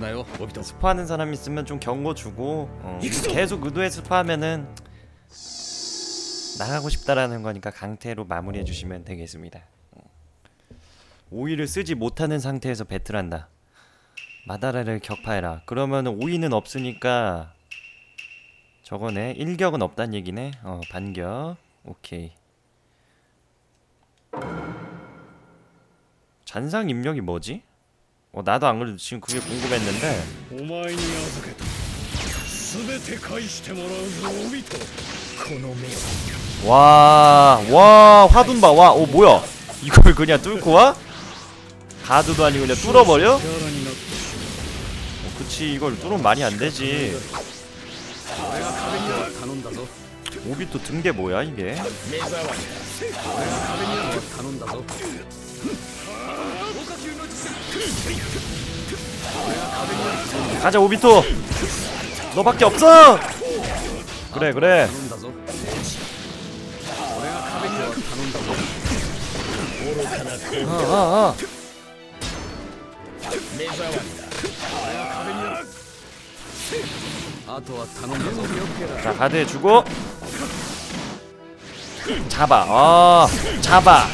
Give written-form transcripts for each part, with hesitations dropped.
있나요? 스파하는 사람 있으면 좀 경고 주고 계속 의도해 스파하면은 나가고 싶다라는 거니까 강태로 마무리해 주시면 되겠습니다. 오이를 쓰지 못하는 상태에서 배틀한다. 마다라를 격파해라. 그러면 오이는 없으니까 저거네. 일격은 없단 얘기네. 반격. 오케이. 잔상 입력이 뭐지? 나도 안 그래도 지금 그게 궁금했는데. 와 화둔 봐. 와, 뭐야? 이걸 그냥 뚫고 와? 가드도 아니고 그냥 뚫어버려? 그치, 이걸 뚫으면 말이 안 되지. 오비토 등대 뭐야 이게? 가자 오비토! 너밖에 없어! 그래 그래. 자 가드 해주고 잡아. 잡아.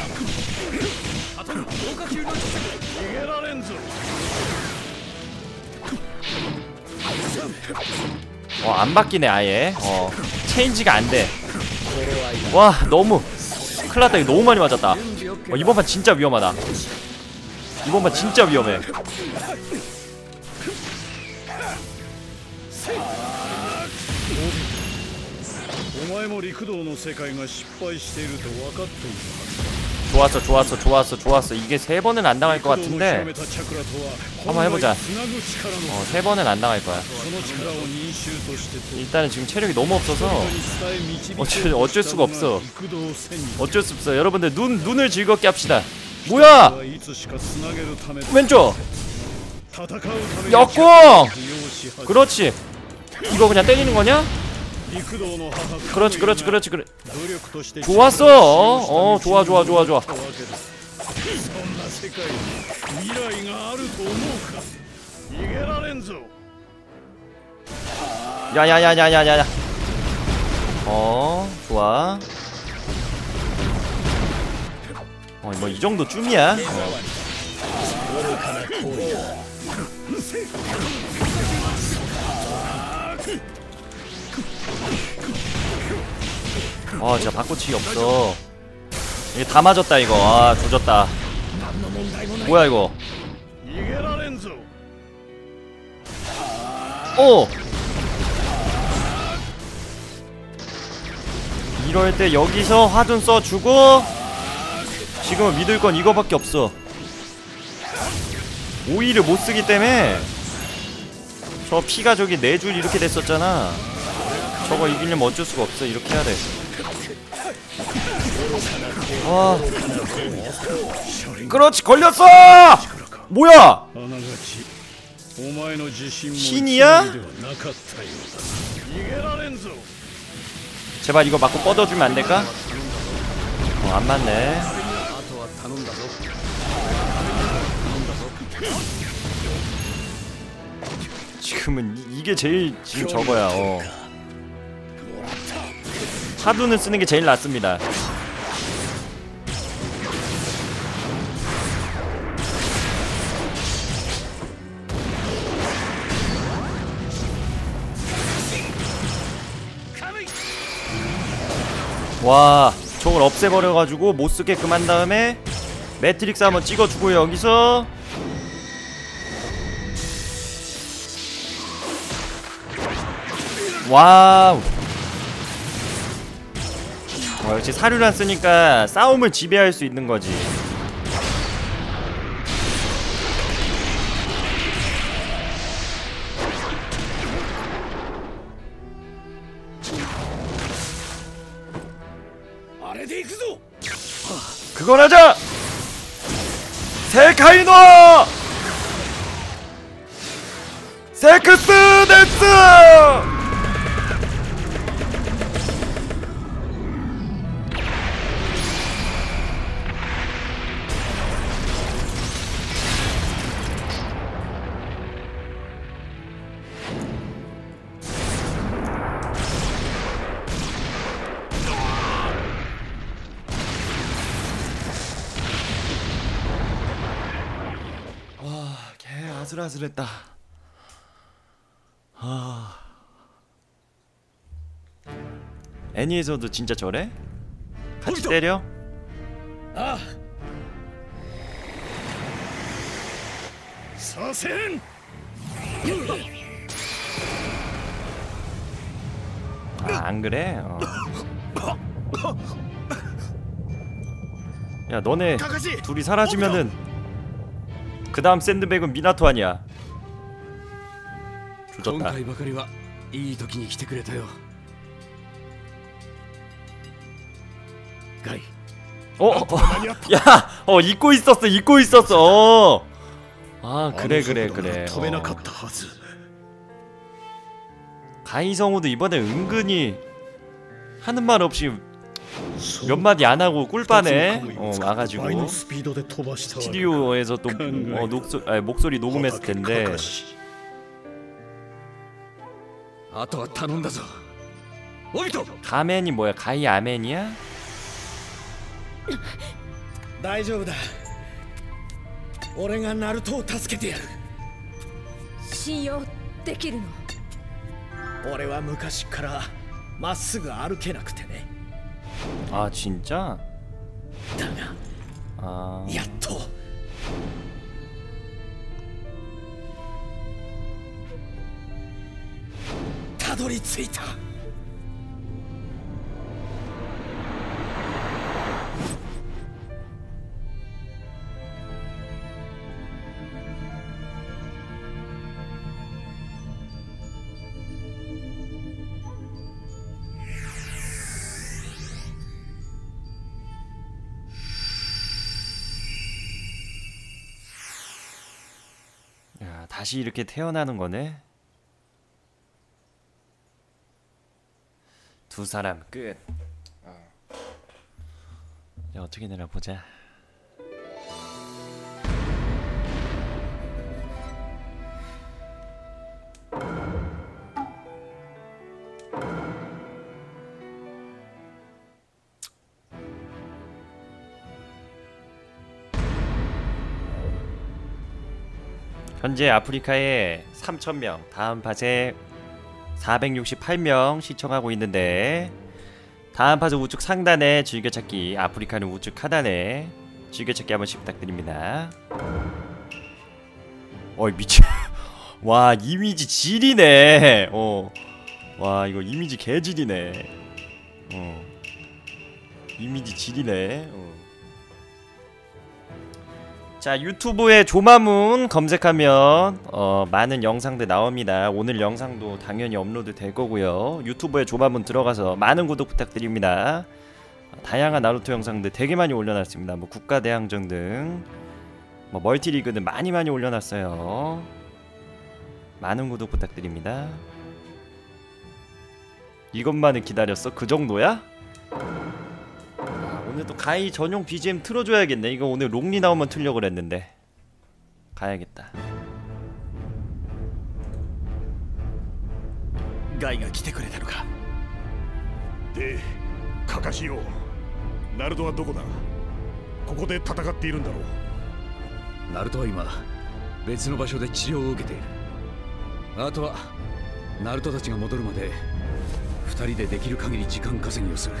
안 바뀌네 아예. 체인지가 안 돼. 와 너무 큰일났다. 이거 너무 많이 맞았다. 이번 판 진짜 위험하다. 이번 판 진짜 위험해. 좋았어 좋았어 좋았어 좋았어. 이게 세 번은 안 당할 것 같은데 한번 해보자. 세 번은 안 당할 거야. 일단은 지금 체력이 너무 없어서 어쩔 수가 없어. 어쩔 수 없어. 여러분들 눈을 즐겁게 합시다. 뭐야! 왼쪽! 역공! 그렇지! 이거 그냥 때리는 거냐? 그렇지 그렇지 그렇지 그래. 좋았어. 좋아 좋아 좋아 좋아. 야야야야야야야. 좋아. 뭐 이 정도 쯤이야. 진짜 바꿔치기 없어. 이게 다 맞았다 이거. 조졌다. 뭐야 이거. 이럴 때 여기서 화둔 써주고. 지금은 믿을 건 이거밖에 없어. 오이를 못쓰기 때문에 저 피가 저기 4줄 이렇게 됐었잖아. 저거 이기려면 어쩔 수가 없어. 이렇게 해야 돼. 그렇지 걸렸어! 뭐야! 신이야? 제발 이거 맞고 뻗어주면 안 될까? 안 맞네. 지금은 이게 제일 지금 저거야. 화두는 쓰는 게 제일 낫습니다. 와, 저걸 없애버려가지고 못쓰게끔 한 다음에 매트릭스 한번 찍어주고 여기서 와우. 역시 사륜안 쓰니까 싸움을 지배할 수 있는 거지. 그걸 하자! 세카이노! 세크스 데스! 아슬아슬했다. 아... 애니에서도 진짜 저래? 같이 때려? 아! 사센! 아, 안 그래? 어. 야, 너네 둘이 사라지면은 그 다음 샌드백은 미나토 아니야. 조졌다. 야, 잊고 있었어, 잊고 있었어. 아, 그래, 그래, 그래. 가이성우도 이번에 은근히 하는 말 없이 몇 마디 안 하고 꿀빠네. 와가지고 스튜디오에서 또 목소리 녹음했을 텐데. 가멘이 뭐야? 가이 아멘이야? 다이조부다. 내가 나루토를 돕게 해줄. 신용できるの? 俺は昔からまっすぐ歩けなくてね. 아, 진짜? 아. 야토. 타도리ついた. 다시 이렇게 태어나는 거네. 두 사람 끝. 야, 어떻게 되나 보자. 현재 아프리카에 3,000명, 다음 팟에 468명 시청하고 있는데, 다음 팟은 우측 상단에 즐겨찾기, 아프리카는 우측 하단에 즐겨찾기 한 번씩 부탁드립니다. 어이, 미친. 와, 이미지 질이네. 와, 이거 이미지 개질이네. 이미지 질이네. 자, 유튜브에 조마문 검색하면 많은 영상들 나옵니다. 오늘 영상도 당연히 업로드 될 거고요. 유튜브에 조마문 들어가서 많은 구독 부탁드립니다. 다양한 나루토 영상들 되게 많이 올려놨습니다. 뭐 국가대항전 등 뭐 멀티리그는 많이 올려놨어요. 많은 구독 부탁드립니다. 이것만을 기다렸어? 그 정도야? 오늘 또 가이 전용 BGM 틀어줘야겠네. 이거 오늘 롱리 나오면 틀려고 그랬는데 가야겠다. 가이가 来てくれたのか? 네, 카카시요. 나루토는 どこだ? ここで戦っているんだろう. 나루토는 今別の場所で治療を受けている。あとはナルトたちが戻るまで2人でできる限り時間稼ぎをする。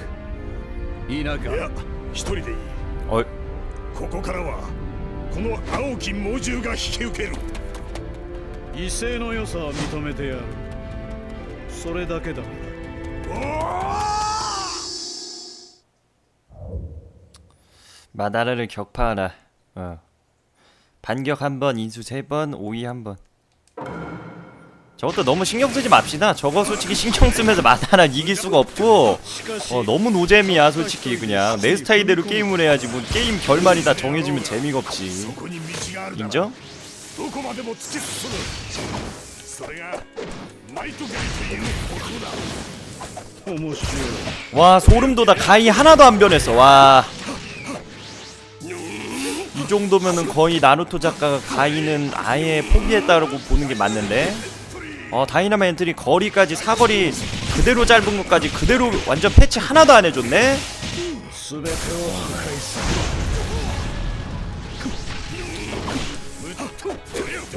마다라를 격파하라. 반격 한번, 인수 3번, 오이 한번. 저것도 너무 신경쓰지 맙시다. 저거 솔직히 신경쓰면서 마다라 이길 수가 없고, 너무 노잼이야 솔직히. 그냥 내 스타일대로 게임을 해야지. 뭐 게임 결말이 다 정해지면 재미가 없지. 인정? 와, 소름돋아. 가이 하나도 안 변했어. 와, 이 정도면은 거의 나루토 작가가 가이는 아예 포기했다고 보는 게 맞는데, 다이나마 엔트리 거리까지, 사거리 그대로, 짧은 것까지 그대로 완전 패치 하나도 안 해줬네?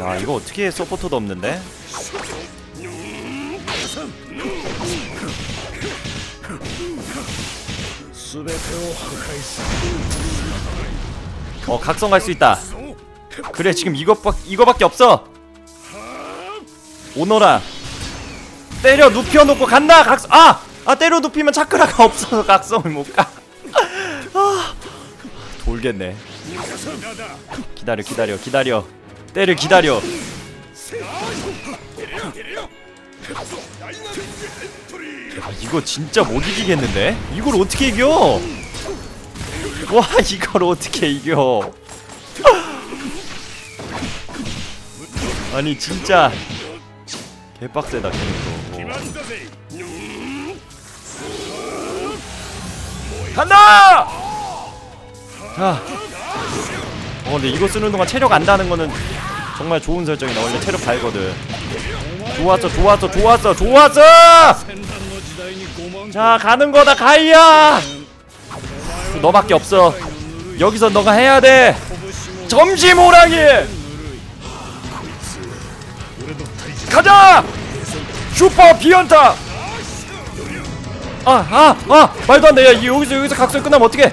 야, 이거 어떻게 해? 서포터도 없는데? 어, 각성 갈 수 있다. 그래, 지금 이거밖에 없어. 오너라. 때려 눕혀놓고 간다. 각성. 아! 아, 때려 눕히면 차크라가 없어서 각성을 못 가. 아, 돌겠네. 기다려. 때를 기다려. 야, 이거 진짜 못 이기겠는데? 이걸 어떻게 이겨? 와, 이걸 어떻게 이겨? 아니 진짜 개빡세다. 캐릭터 간다! 자, 근데 이거 쓰는 동안 체력 안다는 거는 정말 좋은 설정이다. 원래 체력 갈거든. 좋았어! 자, 가는거다, 가이야! 너밖에 없어. 여기서 너가 해야돼. 점심 호랑이! 가자! 슈퍼 비언타! 말도 안 돼. 야, 여기서 각성 끝나면 어떡해?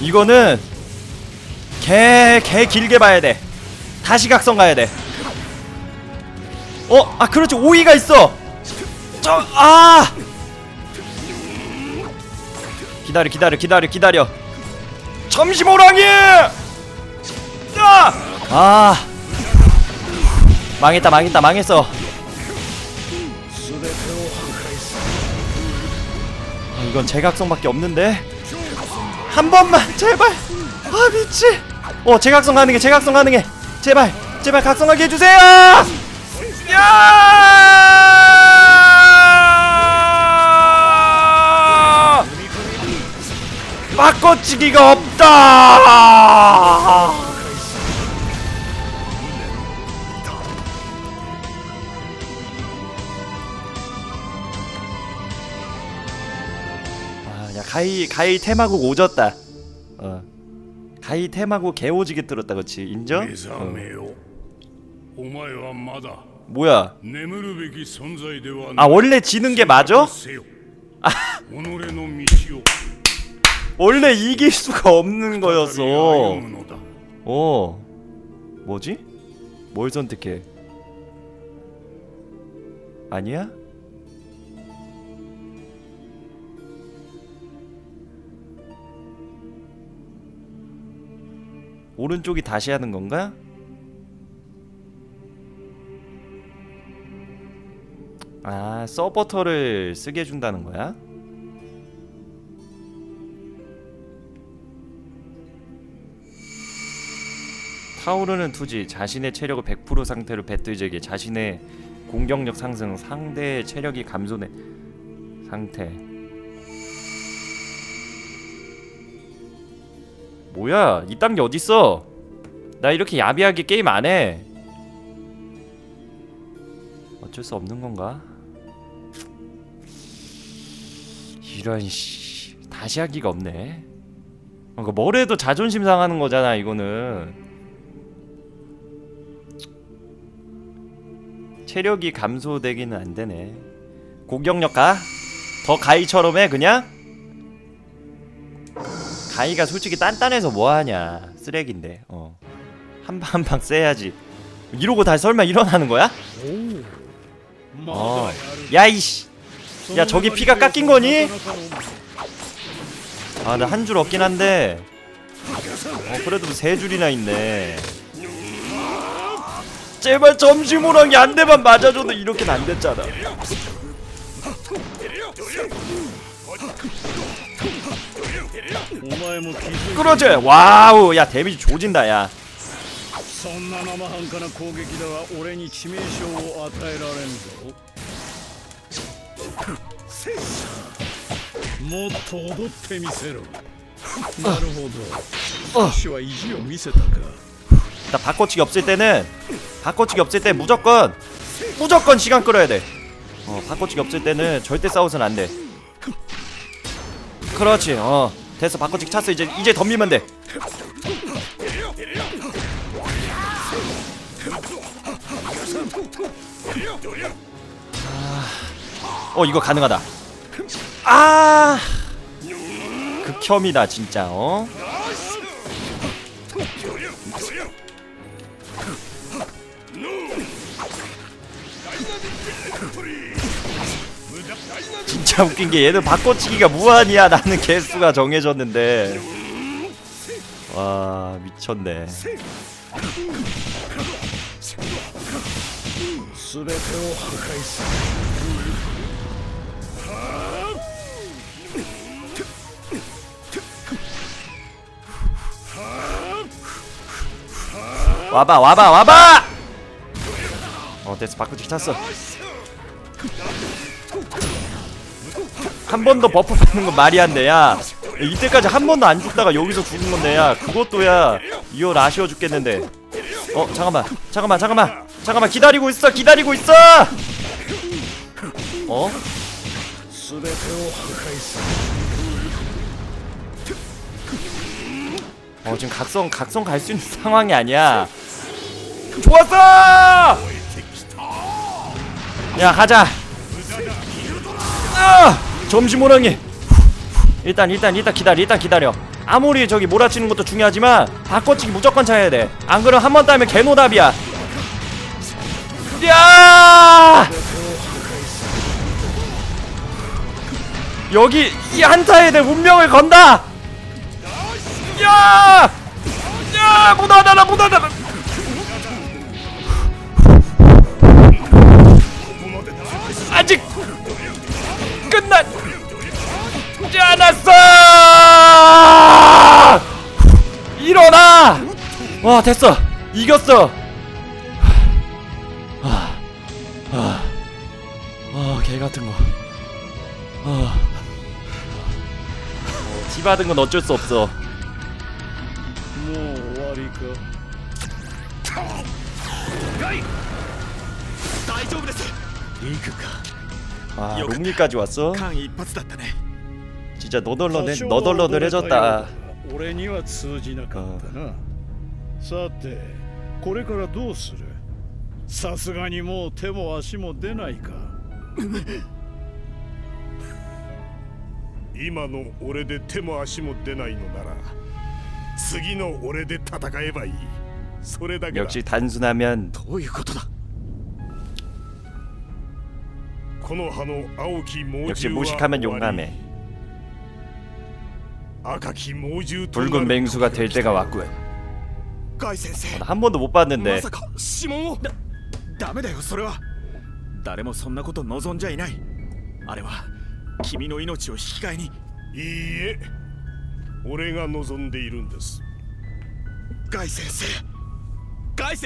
이거는 개 길게 봐야돼. 다시 각성 가야돼. 어? 아, 그렇지. 오이가 있어. 기다려. 점심 호랑이! 망했어. 아, 이건 재각성밖에 없는데? 한 번만, 제발! 아, 미치! 어, 재각성 가능해! 제발 각성하게 해주세요! 야! 바꿔치기가 없다! 가이 테마국 오졌다. 가이 테마국 개오지게 뚫었다. 그치, 인정? 뭐야? 아, 원래 지는게 맞아? 아, 원래 이길 수가 없는 거였어. 어, 뭐지? 뭘 선택해? 아니야? 오른쪽이 다시 하는 건가? 아, 서버터를 쓰게 해준다는 거야? 타오르는 투지, 자신의 체력을 100% 상태로 배틀제기, 자신의 공격력 상승, 상대의 체력이 감소된 상태. 뭐야, 이딴 게 어딨어? 나 이렇게 야비하게 게임 안 해. 어쩔 수 없는 건가? 이런, 씨, 다시 하기가 없네. 그러니까 뭘 해도 자존심 상하는 거잖아, 이거는. 체력이 감소되기는 안 되네. 공격력 가? 더 가이처럼 해, 그냥? 가이가 솔직히 단단해서 뭐하냐. 쓰레기인데. 어, 한 방 쎄야지. 이러고 다시 설마 일어나는 거야? 어, 야이씨. 야, 저기 피가 깎인 거니? 아, 나 한 줄 없긴 한데. 어, 그래도 세 줄이나 있네. 제발 점심 호랑이 한 대만 맞아줘도 이렇게는 안 됐잖아. 그러지. 와우, 야, 데미지 조진다. 야, 나 바꿔치기 없을 때는 무조건 시간 끌어야 돼. 바꿔치기 없을 때는 절대 싸우선 안 돼. 그렇지. 됐어. 바꿔치기 찼어. 이제 덤비면 돼. 어, 이거 가능하다. 아, 극혐이다 진짜. 어? 진짜 웃긴게 얘는 바꿔치기가 무한이야. 나는 개수가 정해졌는데. 와, 미쳤네. 와봐 와봐 와봐. 어, 됐어. 바꿔치기 탔어. 한 번 더 버프 받는 건 말이 안 돼. 야, 이때까지 한 번도 안 죽다가 여기서 죽은 건데, 야, 그것도, 야, 이걸 아쉬워 죽겠는데. 어, 잠깐만 기다리고 있어. 어? 어, 지금 각성 갈 수 있는 상황이 아니야. 좋았어! 야, 가자. 아! 점심 호랑이. 일단 기다려. 아무리 저기 몰아치는 것도 중요하지만 바꿔치기 무조건 차야 돼. 안 그럼 한 번 따면 개노답이야. 야! 여기 이 한타에 내 운명을 건다. 야! 야! 못 하잖아. 아직 끝나지 않았어! 일어나! 와, 됐어. 이겼어. 개 같은 거. 티 받은 건 어쩔 수 없어. 아, 롱리까지 왔어? 진짜 너덜너덜해졌다. 역시 단순하면. この葉の青き猛獣は 역시 무식하면 용감해. 붉은 맹수가 될 때가 왔군. 나 한 번도 못 봤는데. 가이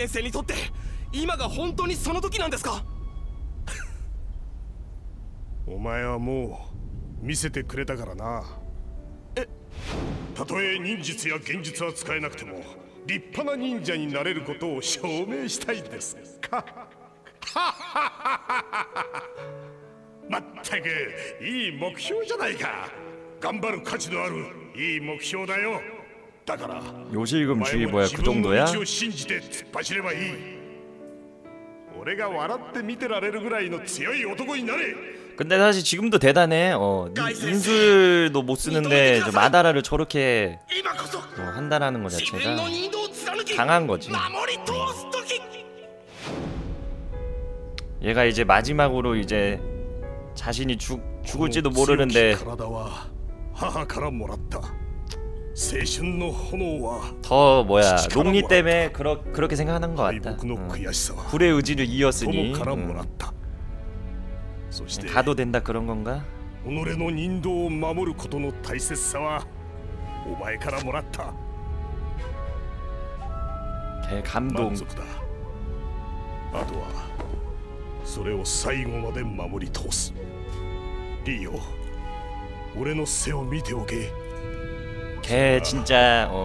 선생にとって今が本当にその時なんですか? お前はもう見せてくれたからな。たとえ忍術や現実は使えなくても立派な忍者になれることを証明したいんです。まったくいい目標じゃないか。頑張る価値のあるいい目標だよ。だからよしいぐんちいぼやく정도야。 근데 사실 지금도 대단해. 어, 인술도 못쓰는데 마다라를 저렇게 한다라는 거 자체가 강한거지. 얘가 이제 마지막으로 이제 자신이 죽을지도 모르는데 더 뭐야, 롱리 때문에 그렇게 생각하는 것 같다. 불의 의지를 이었으니 가도 된다 그런 건가? 개 감동. 개 진짜. 어.